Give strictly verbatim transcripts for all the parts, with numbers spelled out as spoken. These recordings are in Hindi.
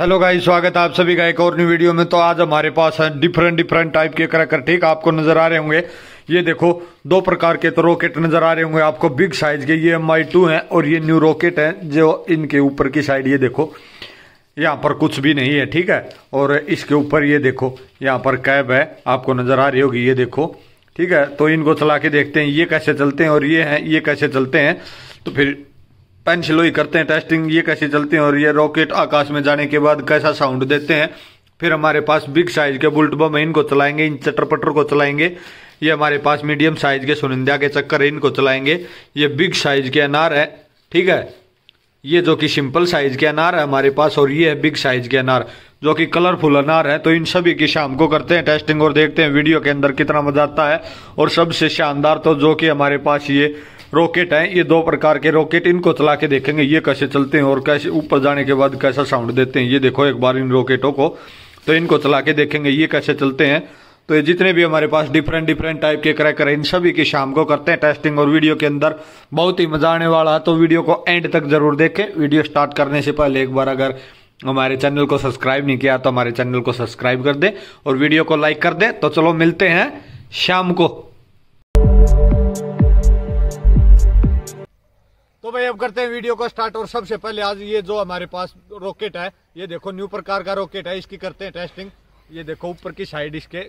हेलो गाइस, स्वागत है आप सभी का एक और न्यू वीडियो में। तो आज हमारे पास है डिफरेंट डिफरेंट टाइप के क्रैकर। ठीक आपको नजर आ रहे होंगे, ये देखो दो प्रकार के तो रॉकेट नजर आ रहे होंगे आपको, बिग साइज के ये एम आई टू है और ये न्यू रॉकेट है जो इनके ऊपर की साइड ये देखो यहाँ पर कुछ भी नहीं है। ठीक है, और इसके ऊपर ये देखो यहाँ पर कैब है, आपको नजर आ रही होगी, ये देखो। ठीक है, तो इनको चला के देखते हैं ये कैसे चलते हैं और ये हैं ये कैसे चलते हैं। तो फिर पेंसिल ही करते हैं टेस्टिंग, ये कैसे चलते हैं और ये रॉकेट आकाश में जाने के बाद कैसा साउंड देते हैं। फिर हमारे पास बिग साइज के बुलेट बम है, इनको चलाएंगे, इन चटरपटर को चलाएंगे। ये हमारे पास मीडियम साइज के सुनिंदा के चक्कर है, इनको चलाएंगे। ये बिग साइज के अनार है, ठीक है, ये जो कि सिंपल साइज के अनार है हमारे पास, और ये है बिग साइज के अनार जो कि कलरफुल अनार है। तो इन सभी की शाम को करते हैं टेस्टिंग और देखते हैं वीडियो के अंदर कितना मजा आता है। और सबसे शानदार तो जो कि हमारे पास ये रॉकेट हैं, ये दो प्रकार के रॉकेट, इनको चला के देखेंगे ये कैसे चलते हैं और कैसे ऊपर जाने के बाद कैसा साउंड देते हैं। ये देखो एक बार इन रॉकेटों को, तो इनको चला के देखेंगे ये कैसे चलते हैं। तो ये जितने भी हमारे पास डिफरेंट डिफरेंट टाइप के क्रैकर हैं, इन सभी की शाम को करते हैं टेस्टिंग और वीडियो के अंदर बहुत ही मजा आने वाला है। तो वीडियो को एंड तक जरूर देखें। वीडियो स्टार्ट करने से पहले एक बार अगर हमारे चैनल को सब्सक्राइब नहीं किया तो हमारे चैनल को सब्सक्राइब कर दें और वीडियो को लाइक कर दें। तो चलो मिलते हैं शाम को। तो भाई अब करते हैं वीडियो को स्टार्ट। और सबसे पहले आज ये जो हमारे पास रॉकेट है, ये देखो न्यू प्रकार का रॉकेट है, इसकी करते हैं टेस्टिंग। ये देखो ऊपर की साइड इसके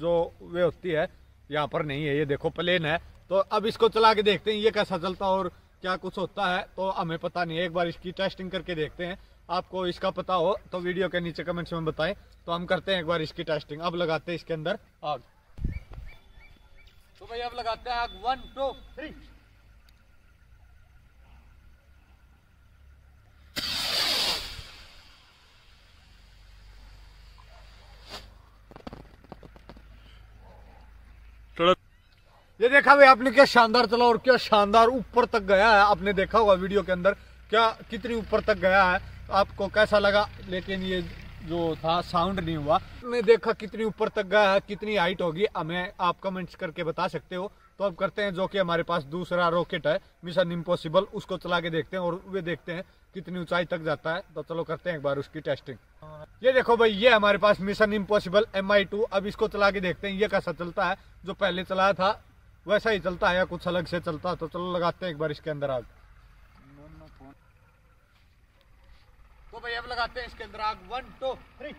जो वे होती है यहाँ पर नहीं है, ये देखो प्लेन है। तो अब इसको चला के देखते हैं ये कैसा चलता है और क्या कुछ होता है, तो हमें पता नहीं है। एक बार इसकी टेस्टिंग करके देखते हैं, आपको इसका पता हो तो वीडियो के नीचे कमेंट्स में बताएं। तो हम करते हैं एक बार इसकी टेस्टिंग। अब लगाते हैं इसके अंदर आग। तो भाई अब लगाते हैं आग, वन टू थ्री। ये देखा भाई आपने, क्या शानदार चला और क्या शानदार ऊपर तक गया है। आपने देखा होगा वीडियो के अंदर क्या कितनी ऊपर तक गया है, आपको कैसा लगा। लेकिन ये जो था साउंड नहीं हुआ। आपने देखा कितनी ऊपर तक गया है, कितनी हाइट होगी, हमें आप कमेंट्स करके बता सकते हो। तो अब करते हैं जो कि हमारे पास दूसरा रॉकेट है मिशन इम्पॉसिबल, उसको चला के देखते हैं और वे देखते हैं कितनी ऊंचाई तक जाता है। तो चलो करते हैं एक बार उसकी टेस्टिंग। ये देखो भाई ये हमारे पास mission impossible M I two, अब इसको चला के देखते हैं ये कैसा चलता है। जो पहले चलाया था वैसा ही चलता है या कुछ अलग से चलता है। तो चलो लगाते हैं एक बार इसके अंदर आग। तो भाई अब लगाते हैं इसके अंदर आग, वन टू थ्री।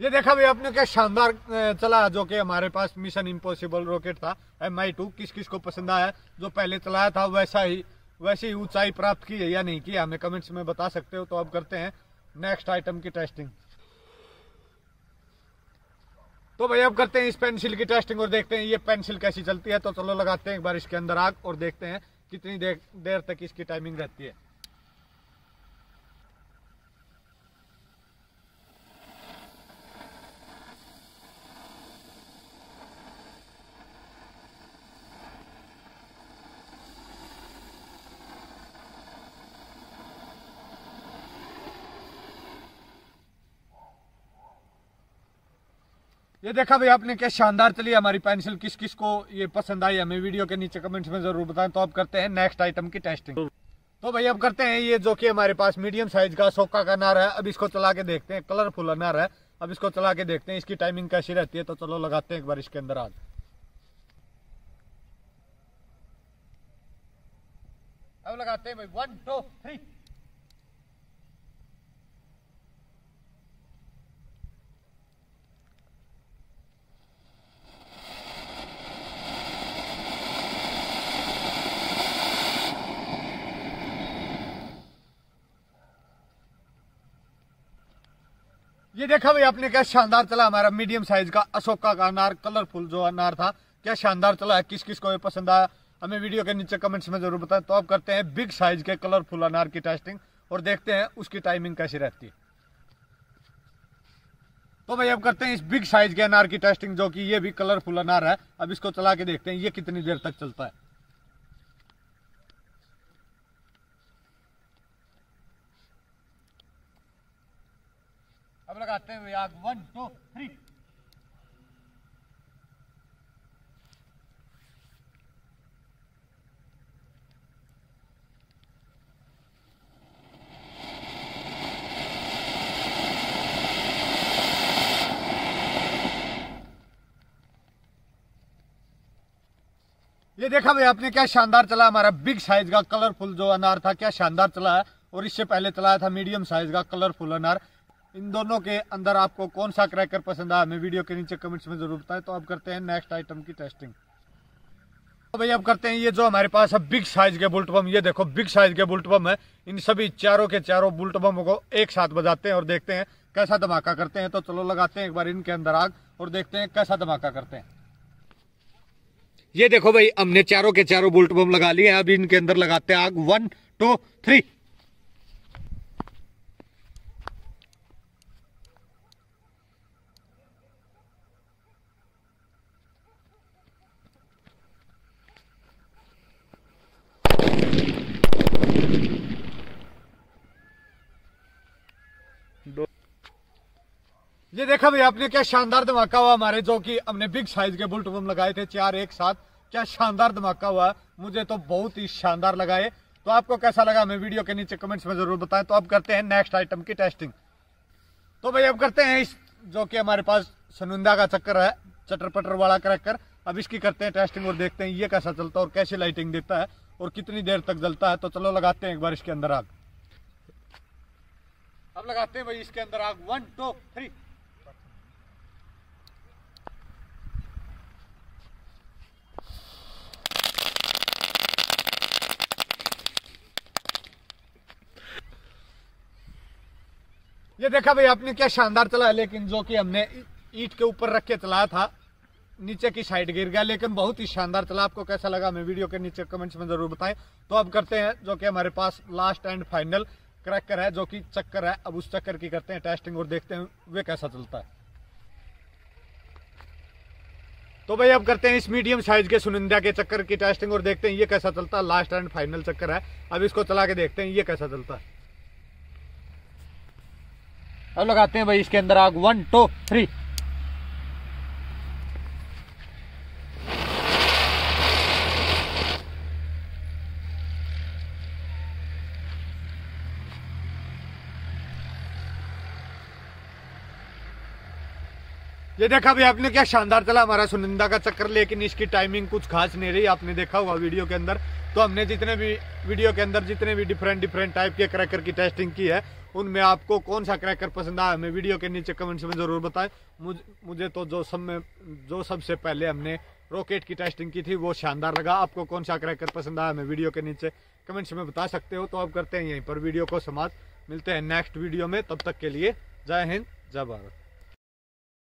ये देखा भाई आपने क्या शानदार चला, जो कि हमारे पास मिशन इम्पॉसिबल रॉकेट था एम आई टू। किस किस को पसंद आया, जो पहले चलाया था वैसा ही वैसी ही ऊंचाई प्राप्त की है या नहीं की, हमें कमेंट्स में बता सकते हो। तो अब करते हैं नेक्स्ट आइटम की टेस्टिंग। तो भाई अब करते हैं इस पेंसिल की टेस्टिंग और देखते हैं ये पेंसिल कैसी चलती है। तो चलो लगाते हैं एक बार इसके अंदर आग और देखते हैं कितनी देर देर तक इसकी टाइमिंग रहती है। ये देखा भाई आपने क्या शानदार चली हमारी पेंसिल। किस किस को ये पसंद आई, हमें वीडियो के नीचे कमेंट्स में जरूर बताएं। तो अब करते हैं नेक्स्ट आइटम की टेस्टिंग। तो भाई अब करते हैं ये जो कि हमारे पास मीडियम साइज का सोका का अनार है, अब इसको चला के देखते हैं। कलरफुल अनार है, अब इसको चला के देखते हैं इसकी टाइमिंग कैसी रहती है। तो चलो लगाते हैं एक बार इसके अंदर आग। अब लगाते हैं भाई, वन टू थ्री। ये देखा भाई आपने क्या शानदार चला हमारा मीडियम साइज का अशोका का अनार, कलरफुल जो अनार था, क्या शानदार चला है। किस किस को ये पसंद आया, हमें वीडियो के नीचे कमेंट्स में जरूर बताएं। तो अब करते हैं बिग साइज के कलरफुल अनार की टेस्टिंग और देखते हैं उसकी टाइमिंग कैसी रहती है। तो भाई अब करते हैं इस बिग साइज के अनार की टेस्टिंग, जो कि ये भी कलरफुल अनार है। अब इसको चला के देखते हैं ये कितनी देर तक चलता है। अब लगाते हुए आग, वन टू थ्री। ये देखा भाई आपने, क्या शानदार चला हमारा बिग साइज का कलरफुल जो अनार था, क्या शानदार चला है। और इससे पहले चलाया था मीडियम साइज का कलरफुल अनार। इन दोनों के अंदर आपको कौन सा क्रैकर पसंद आया हमें वीडियो के नीचे कमेंट्स में जरूर बताएं। तो अब करते हैं नेक्स्ट आइटम की टेस्टिंग। तो भाई अब करते हैं ये जो हमारे पास है बिग साइज के बुलेट बम। ये देखो बिग साइज के बुलेट बम है। इन सभी चारों के चारों बुलेट बमों को एक साथ बजाते हैं और देखते हैं कैसा धमाका करते हैं। तो चलो लगाते हैं एक बार इनके अंदर आग और देखते हैं कैसा धमाका करते हैं। ये देखो भाई हमने चारों के चारों बुलेट बम लगा लिए हैं। अब इनके अंदर लगाते हैं आग, वन टू थ्री। ये देखा भाई आपने, क्या शानदार धमाका हुआ हमारे, जो कि हमने बिग साइज के बुलेट बम लगाए थे चार एक साथ। क्या शानदार धमाका हुआ, मुझे तो बहुत ही शानदार लगाए। तो आपको कैसा लगा हमें वीडियो के नीचे कमेंट्स में जरूर बताएं। तो अब करते हैं नेक्स्ट आइटम की टेस्टिंग। तो भाई अब करते हैं इस जो कि हमारे पास सनुंदा का चक्कर है, चटर पटर वाला क्रैकर। अब इसकी करते हैं टेस्टिंग और देखते हैं ये कैसा चलता है और कैसी लाइटिंग देता है और कितनी देर तक जलता है। तो चलो लगाते हैं एक बार इसके अंदर आग। अब लगाते हैं भाई इसके अंदर आग, वन टू थ्री। ये देखा भाई आपने, क्या शानदार चला है। लेकिन जो कि हमने ईट के ऊपर रख के चलाया था, नीचे की साइड गिर गया, लेकिन बहुत ही शानदार चला। आपको कैसा लगा हमें वीडियो के नीचे कमेंट्स में जरूर बताएं। तो अब करते हैं जो कि हमारे पास लास्ट एंड फाइनल क्रैकर है, जो कि चक्कर है। अब उस चक्कर की करते हैं टेस्टिंग और देखते हैं वे कैसा चलता है। तो भाई अब करते हैं इस मीडियम साइज के सुनिंदा के चक्कर की टेस्टिंग और देखते हैं ये कैसा चलता है। लास्ट एंड फाइनल चक्कर है, अब इसको चला के देखते हैं ये कैसा चलता है। अब लगाते हैं भाई इसके अंदर आग, वन टू थ्री। ये देखा भाई आपने, क्या शानदार चला हमारा सुनिंदा का चक्कर। लेकिन इसकी टाइमिंग कुछ खास नहीं रही, आपने देखा हुआ वीडियो के अंदर। तो हमने जितने भी वीडियो के अंदर जितने भी डिफरेंट डिफरेंट टाइप के क्रैकर की टेस्टिंग की है, उनमें आपको कौन सा क्रैकर पसंद आया हमें वीडियो के नीचे कमेंट्स में जरूर बताएं। मुझ मुझे तो जो सब में जो सबसे पहले हमने रॉकेट की टेस्टिंग की थी वो शानदार लगा। आपको कौन सा क्रैकर पसंद आया हमें वीडियो के नीचे कमेंट्स में बता सकते हो। तो अब करते हैं यहीं पर वीडियो को समाप्त। मिलते हैं नेक्स्ट वीडियो में, तब तक के लिए जय हिंद जय भारत।